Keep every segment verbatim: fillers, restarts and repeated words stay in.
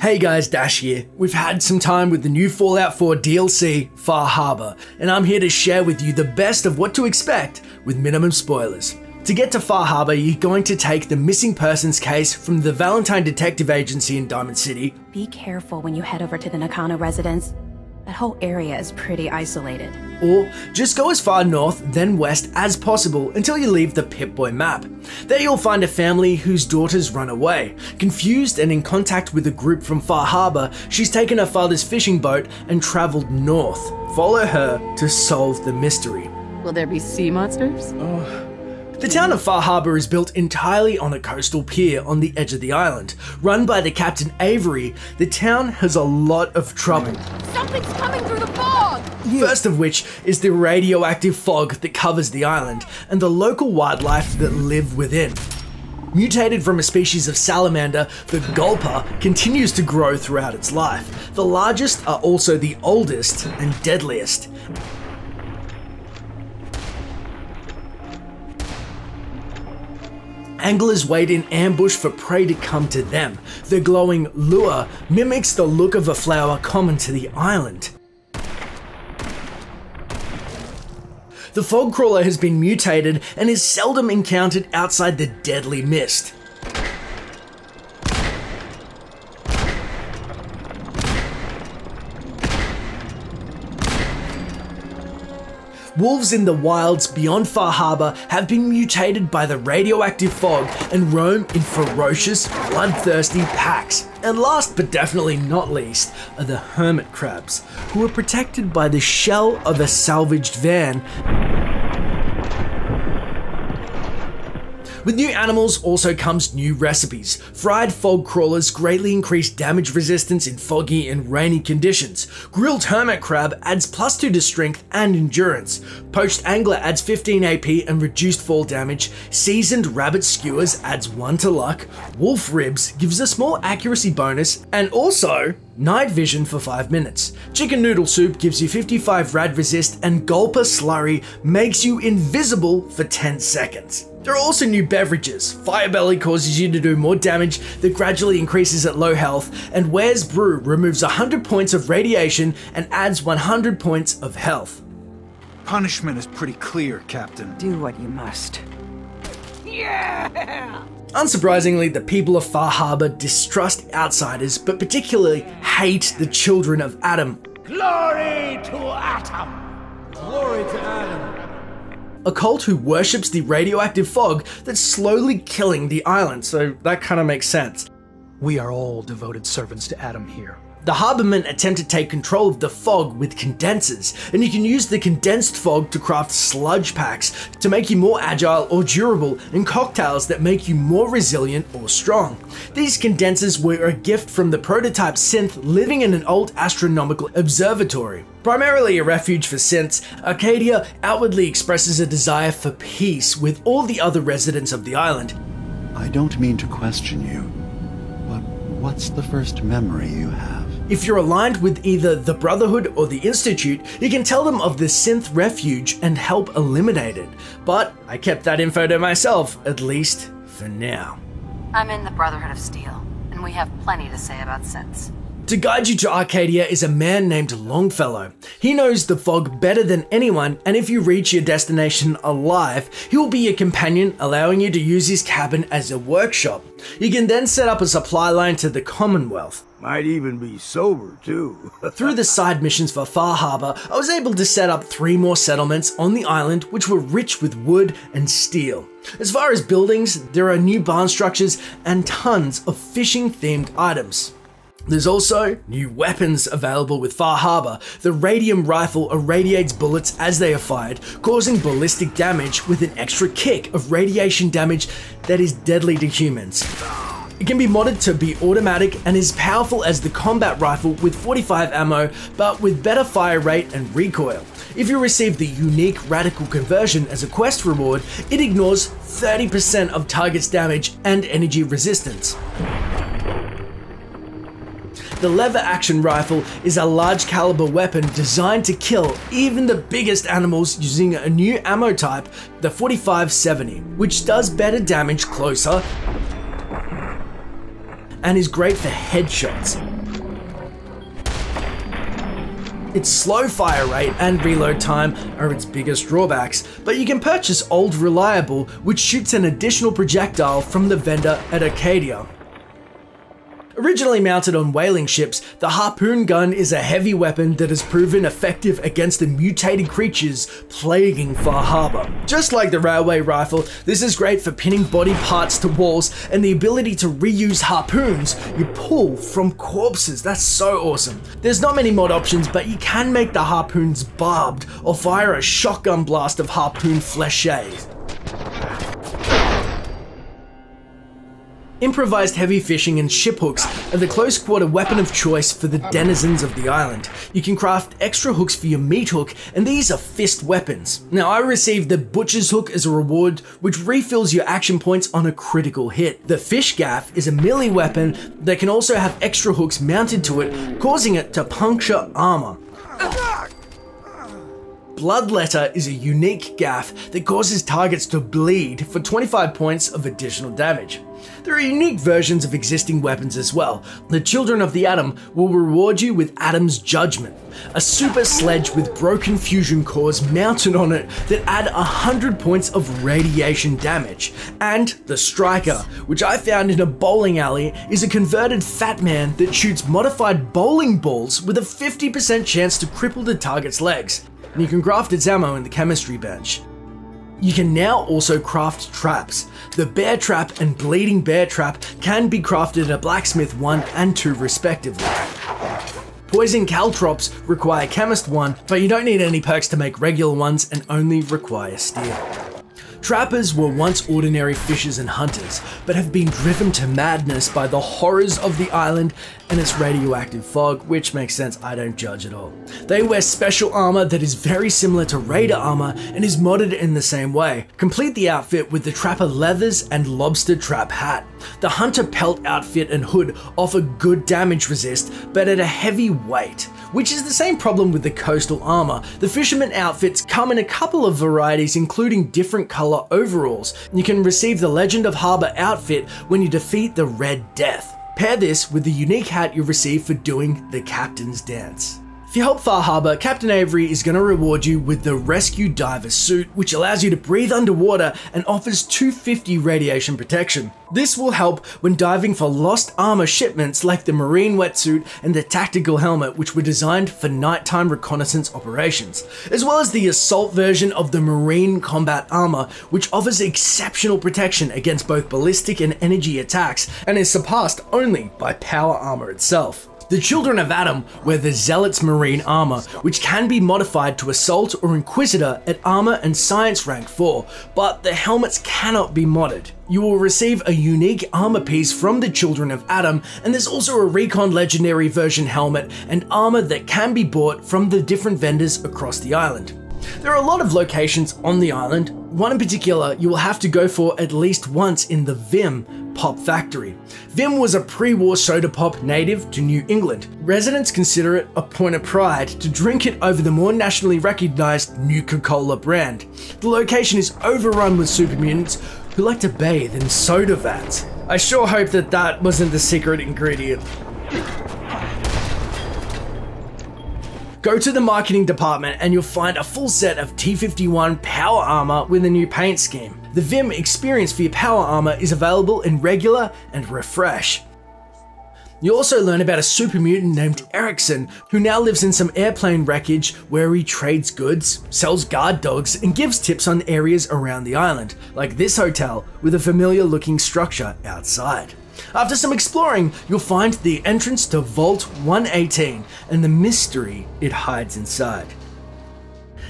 Hey guys, Dash here. We've had some time with the new Fallout four D L C, Far Harbor, and I'm here to share with you the best of what to expect with minimum spoilers. To get to Far Harbor, you're going to take the missing persons case from the Valentine Detective Agency in Diamond City. Be careful when you head over to the Nakano residence. That whole area is pretty isolated. Or just go as far north then west as possible until you leave the Pip-Boy map. There you'll find a family whose daughters run away. Confused and in contact with a group from Far Harbor, she's taken her father's fishing boat and traveled north. Follow her to solve the mystery. Will there be sea monsters? Oh. The town of Far Harbor is built entirely on a coastal pier on the edge of the island. Run by the Captain Avery, the town has a lot of trouble. Something's coming through the fog! Yeah. First of which is the radioactive fog that covers the island, and the local wildlife that live within. Mutated from a species of salamander, the gulper continues to grow throughout its life. The largest are also the oldest and deadliest. Anglers wait in ambush for prey to come to them. The glowing lure mimics the look of a flower common to the island. The fog crawler has been mutated and is seldom encountered outside the deadly mist. Wolves in the wilds beyond Far Harbor have been mutated by the radioactive fog and roam in ferocious, bloodthirsty packs. And last but definitely not least are the hermit crabs, who are protected by the shell of a salvaged van. With new animals also comes new recipes. Fried fog crawlers greatly increase damage resistance in foggy and rainy conditions. Grilled hermit crab adds plus two to strength and endurance. Poached angler adds fifteen A P and reduced fall damage. Seasoned rabbit skewers adds one to luck. Wolf ribs gives a small accuracy bonus and also night vision for five minutes. Chicken noodle soup gives you fifty-five rad resist and gulper slurry makes you invisible for ten seconds. There are also new beverages. Firebelly causes you to do more damage that gradually increases at low health, and Ware's Brew removes one hundred points of radiation and adds one hundred points of health. Punishment is pretty clear, Captain. Do what you must. Yeah! Unsurprisingly, the people of Far Harbor distrust outsiders, but particularly hate the Children of Atom. Glory to Atom! Glory to Atom! A cult who worships the radioactive fog that's slowly killing the island, so that kind of makes sense. We are all devoted servants to Atom here. The harbormen attempt to take control of the fog with condensers, and you can use the condensed fog to craft sludge packs to make you more agile or durable, and cocktails that make you more resilient or strong. These condensers were a gift from the prototype synth living in an old astronomical observatory. Primarily a refuge for synths, Arcadia outwardly expresses a desire for peace with all the other residents of the island. I don't mean to question you, but what's the first memory you have? If you're aligned with either the Brotherhood or the Institute, you can tell them of the synth refuge and help eliminate it. But I kept that info to myself, at least for now. I'm in the Brotherhood of Steel, and we have plenty to say about synths. To guide you to Arcadia is a man named Longfellow. He knows the fog better than anyone, and if you reach your destination alive, he will be your companion, allowing you to use his cabin as a workshop. You can then set up a supply line to the Commonwealth. Might even be sober too. Through the side missions for Far Harbor, I was able to set up three more settlements on the island which were rich with wood and steel. As far as buildings, there are new barn structures and tons of fishing-themed items. There's also new weapons available with Far Harbor. The Radium Rifle irradiates bullets as they are fired, causing ballistic damage with an extra kick of radiation damage that is deadly to humans. It can be modded to be automatic and is powerful as the combat rifle with forty-five ammo, but with better fire rate and recoil. If you receive the unique Radical Conversion as a quest reward, it ignores thirty percent of target's damage and energy resistance. The Lever Action Rifle is a large caliber weapon designed to kill even the biggest animals using a new ammo type, the forty-five seventy, which does better damage closer and is great for headshots. Its slow fire rate and reload time are its biggest drawbacks, but you can purchase Old Reliable, which shoots an additional projectile from the vendor at Arcadia. Originally mounted on whaling ships, the Harpoon Gun is a heavy weapon that has proven effective against the mutated creatures plaguing Far Harbor. Just like the Railway Rifle, this is great for pinning body parts to walls and the ability to reuse harpoons you pull from corpses. That's so awesome. There's not many mod options, but you can make the harpoons barbed or fire a shotgun blast of harpoon flechés. Improvised heavy fishing and ship hooks are the close quarter weapon of choice for the denizens of the island. You can craft extra hooks for your meat hook, and these are fist weapons. Now, I received the butcher's hook as a reward, which refills your action points on a critical hit. The fish gaff is a melee weapon that can also have extra hooks mounted to it, causing it to puncture armor. Bloodletter is a unique gaff that causes targets to bleed for twenty-five points of additional damage. There are unique versions of existing weapons as well. The Children of the Atom will reward you with Atom's Judgment, a super sledge with broken fusion cores mounted on it that add one hundred points of radiation damage. And the Striker, which I found in a bowling alley, is a converted fat man that shoots modified bowling balls with a fifty percent chance to cripple the target's legs. And you can craft its ammo in the chemistry bench. You can now also craft traps. The bear trap and bleeding bear trap can be crafted at blacksmith one and two respectively. Poison caltrops require chemist one, but you don't need any perks to make regular ones and only require steel. Trappers were once ordinary fishers and hunters, but have been driven to madness by the horrors of the island and its radioactive fog, which makes sense, I don't judge at all. They wear special armor that is very similar to raider armor and is modded in the same way. Complete the outfit with the trapper leathers and lobster trap hat. The hunter pelt outfit and hood offer good damage resist, but at a heavy weight, which is the same problem with the coastal armor. The fisherman outfits come in a couple of varieties, including different colors overalls. You can receive the Legend of Harbor outfit when you defeat the Red Death. Pair this with the unique hat you receive for doing the Captain's Dance. If you help Far Harbor, Captain Avery is going to reward you with the Rescue Diver Suit, which allows you to breathe underwater and offers two hundred fifty radiation protection. This will help when diving for lost armor shipments like the Marine Wetsuit and the Tactical Helmet, which were designed for nighttime reconnaissance operations, as well as the assault version of the Marine Combat Armor, which offers exceptional protection against both ballistic and energy attacks and is surpassed only by power armor itself. The Children of Atom wear the Zealot's Marine armor, which can be modified to Assault or Inquisitor at Armor and Science rank four, but the helmets cannot be modded. You will receive a unique armor piece from the Children of Atom, and there's also a Recon Legendary version helmet and armor that can be bought from the different vendors across the island. There are a lot of locations on the island. One in particular you will have to go for at least once in the Vim Pop Factory. Vim was a pre-war soda pop native to New England. Residents consider it a point of pride to drink it over the more nationally recognized Nuka-Cola brand. The location is overrun with super mutants who like to bathe in soda vats. I sure hope that that wasn't the secret ingredient. Go to the marketing department and you'll find a full set of T fifty-one power armor with a new paint scheme. The Vim experience for your power armor is available in regular and refresh. You also learn about a super mutant named Erickson, who now lives in some airplane wreckage where he trades goods, sells guard dogs, and gives tips on areas around the island, like this hotel with a familiar looking structure outside. After some exploring, you'll find the entrance to Vault one eighteen and the mystery it hides inside.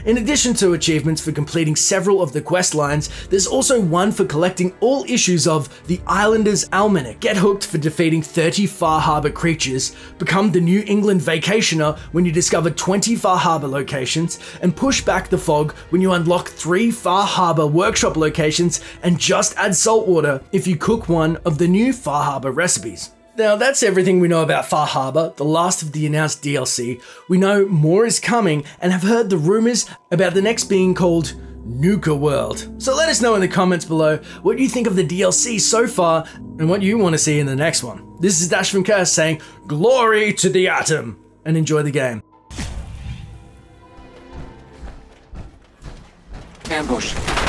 In addition to achievements for completing several of the quest lines, there's also one for collecting all issues of The Islanders' Almanac. Get hooked for defeating thirty Far Harbor creatures, become the New England Vacationer when you discover twenty Far Harbor locations, and push back the fog when you unlock three Far Harbor workshop locations, and just add salt water if you cook one of the new Far Harbor recipes. Now, that's everything we know about Far Harbor, the last of the announced D L C. We know more is coming and have heard the rumors about the next being called Nuka World. So let us know in the comments below what you think of the D L C so far and what you want to see in the next one. This is Dash from Curse saying, glory to the Atom, and enjoy the game. Ambush.